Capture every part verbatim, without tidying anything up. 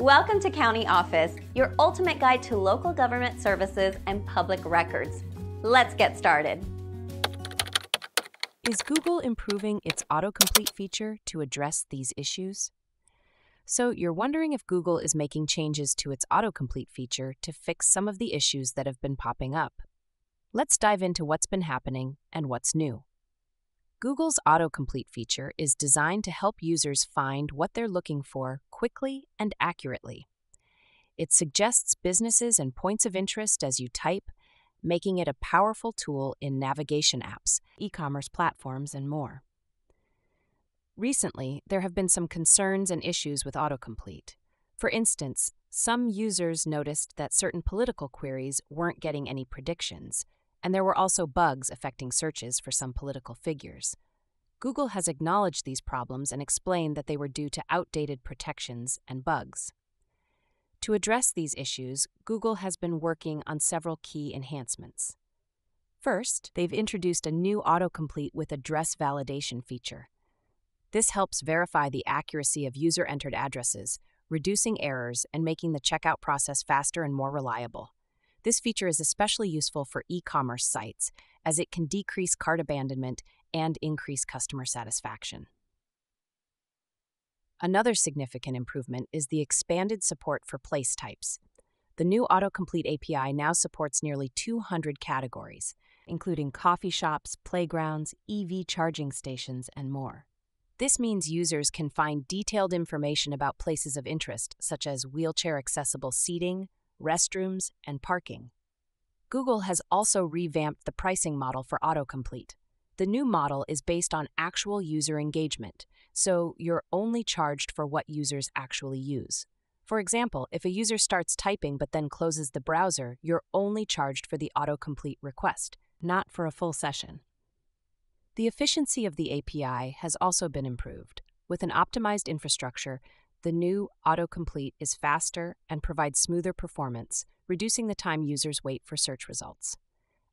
Welcome to County Office, your ultimate guide to local government services and public records. Let's get started. Is Google improving its autocomplete feature to address these issues? So you're wondering if Google is making changes to its autocomplete feature to fix some of the issues that have been popping up. Let's dive into what's been happening and what's new. Google's autocomplete feature is designed to help users find what they're looking for quickly and accurately. It suggests businesses and points of interest as you type, making it a powerful tool in navigation apps, e-commerce platforms, and more. Recently, there have been some concerns and issues with autocomplete. For instance, some users noticed that certain political queries weren't getting any predictions, and there were also bugs affecting searches for some political figures. Google has acknowledged these problems and explained that they were due to outdated protections and bugs. To address these issues, Google has been working on several key enhancements. First, they've introduced a new autocomplete with address validation feature. This helps verify the accuracy of user-entered addresses, reducing errors and making the checkout process faster and more reliable. This feature is especially useful for e-commerce sites, as it can decrease cart abandonment and increase customer satisfaction. Another significant improvement is the expanded support for place types. The new autocomplete A P I now supports nearly two hundred categories, including coffee shops, playgrounds, E V charging stations, and more. This means users can find detailed information about places of interest, such as wheelchair-accessible seating, restrooms, and parking. Google has also revamped the pricing model for autocomplete. The new model is based on actual user engagement, so you're only charged for what users actually use. For example, if a user starts typing but then closes the browser, you're only charged for the autocomplete request, not for a full session. The efficiency of the A P I has also been improved. With an optimized infrastructure, the new autocomplete is faster and provides smoother performance, reducing the time users wait for search results.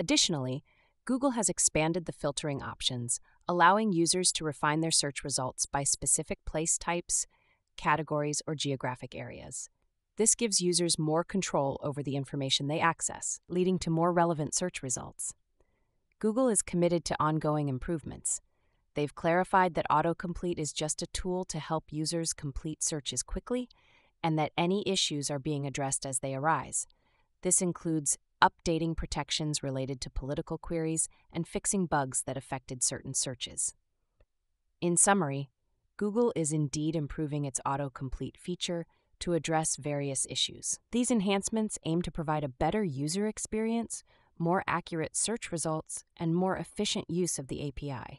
Additionally, Google has expanded the filtering options, allowing users to refine their search results by specific place types, categories, or geographic areas. This gives users more control over the information they access, leading to more relevant search results. Google is committed to ongoing improvements. They've clarified that autocomplete is just a tool to help users complete searches quickly, and that any issues are being addressed as they arise. This includes updating protections related to political queries and fixing bugs that affected certain searches. In summary, Google is indeed improving its autocomplete feature to address various issues. These enhancements aim to provide a better user experience, more accurate search results, and more efficient use of the A P I.